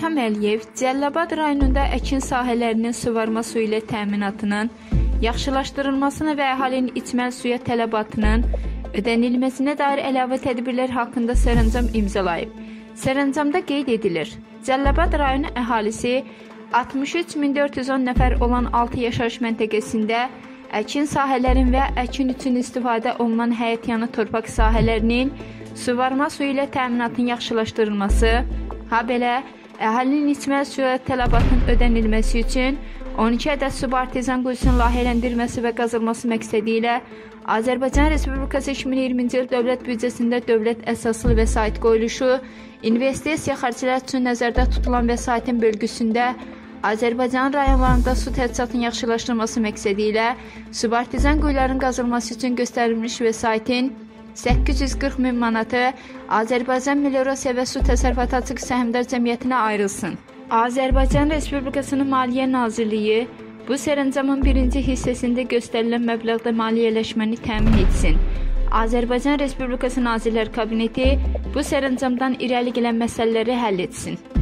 İlham Əliyev Cəlilabad rayonunda əkin sahələrinin suvarma suyu ilə təminatının yaxşılaşdırılmasına və əhalinin içməli suya tələbatının ödənilməsinə dair əlavə tədbirlər haqqında sərəncam imzalayıb. Sərəncamda qeyd edilir, Cəlilabad rayonu əhalisi 63.410 nəfər olan 6 yaşayış məntəqəsində əkin sahələrin və əkin üçün istifadə olunan həyətyanı torpaq sahələrinin suvarma suyu ilə təminatının yaxşılaşdırılması, habelə əhalinin içməli suya tələbatının ödənilməsi üçün 12 ədəd subartizan quyusunun layihələndirilməsi və qazılması məqsədi ilə Azərbaycan Respublikası 2020-ci il dövlət büdcəsində dövlət əsaslı vəsait qoyuluşu, investisiya xərcləri üçün nəzərdə tutulan vəsaitin bölgüsündə Azərbaycan rayonlarında su təchizatının yaxşılaşdırılması məqsədi ilə subartizan quyuların qazılması üçün göstərilmiş vəsaitin 840.000 manatı Azərbaycan Meliorasiya və Su Təsərrüfatı Açıq Səhmdar Cəmiyyətinə ayrılsın. Azərbaycan Respublikasının Maliyyə Nazirliyi bu sərəncamın birinci hissəsində göstərilən məbləğdə maliyyələşməni təmin etsin. Azərbaycan Respublikası Nazirlər Kabineti bu sərəncamdan irəli gələn məsələləri həll etsin.